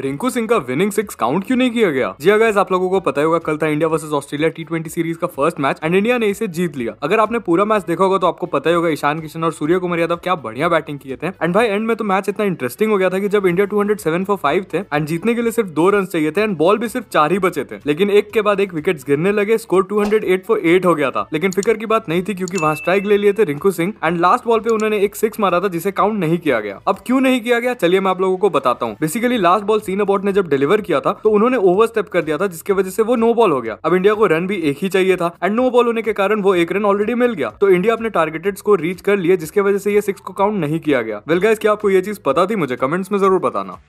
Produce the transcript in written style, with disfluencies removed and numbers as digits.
रिंकू सिंह का winning six count क्यों नहीं किया गया? जी गाइस, आप लोगों को पता होगा कल था India versus Australia T20 series का फर्स्ट मैच एंड इंडिया ने इसे जीत लिया। अगर आपने पूरा मैच देखा होगा तो आपको पता ही होगा ईशान किशन और सूर्य कुमार यादव क्या बढ़िया बैटिंग किए थे। एंड भाई एंड में तो मैच इतना इंटरेस्टिंग हो गया था कि जब इंडिया 207 for 5 थे एंड जीतने के लिए सिर्फ 2 रन चाहिए थे एंड बॉल भी सिर्फ 4 ही बचे थे, लेकिन एक के बाद एक विकेट गिरने लगे। स्कोर 208 for 8 हो गया था, लेकिन फिकर की बात नहीं थी क्योंकि वहाँ स्ट्राइक ले लिए थे Rinku Singh and last ball पे उन्होंने एक 6 मारा था जिसे काउंट नहीं किया गया। अब क्यों नहीं किया गया चलिए मैं आप लोगों को बताता हूँ। Basically last ball scene about ने जब डिलीवर किया था तो उन्होंने ओवरस्टेप कर दिया था जिसके वजह से वो नो बॉल हो गया। अब इंडिया को रन भी एक ही चाहिए था एंड नो बॉल होने के कारण वो 1 रन ऑलरेडी मिल गया, तो इंडिया अपने टारगेटेड स्कोर रीच कर लिए जिसके वजह से ये 6 को काउंट नहीं किया गया। वेल गाइस, क्या आपको ये चीज पता थी? मुझे कमेंट्स में जरूर बताना।